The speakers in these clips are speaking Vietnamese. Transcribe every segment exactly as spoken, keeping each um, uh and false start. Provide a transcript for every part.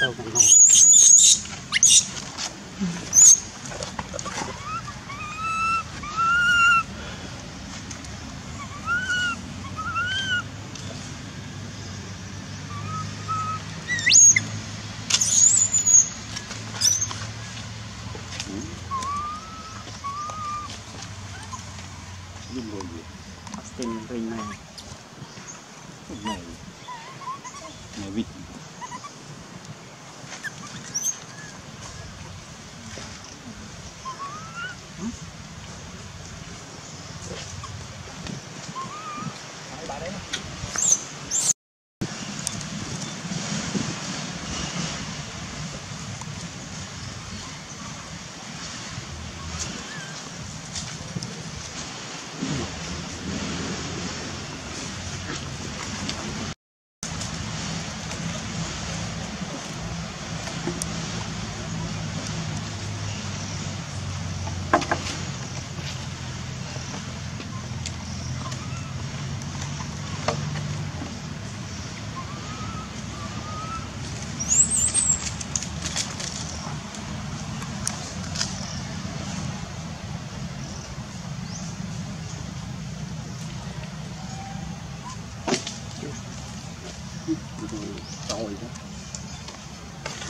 tàu còn màu. Nhưng rồi tên rênh này này này vịt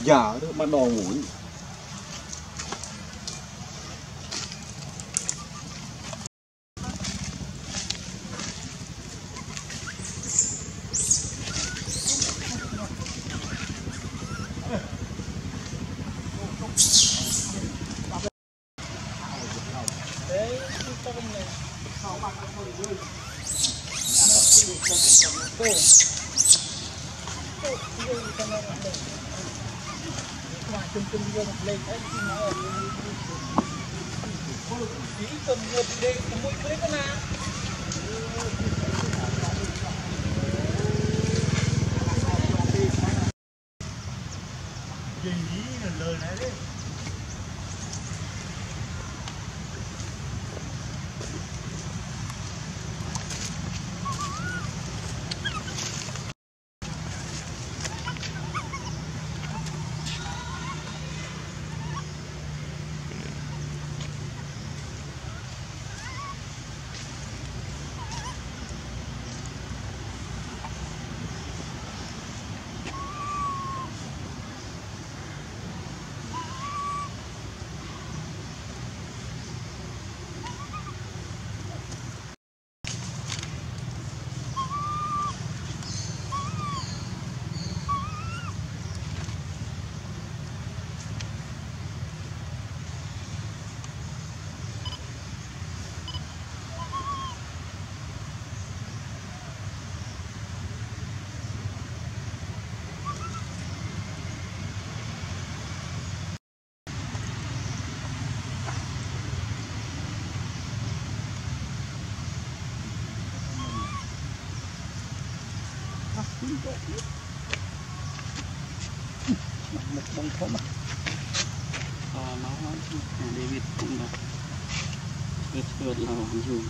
già đó mà đò muộn chung chung vô một lên đấy thì nó ở chỉ cần vừa từ đây có mỗi cái đó là gì là lời này đấy một bông khóm à, nó David cũng được tuyệt tuyệt là hoàn dù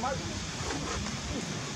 Martin.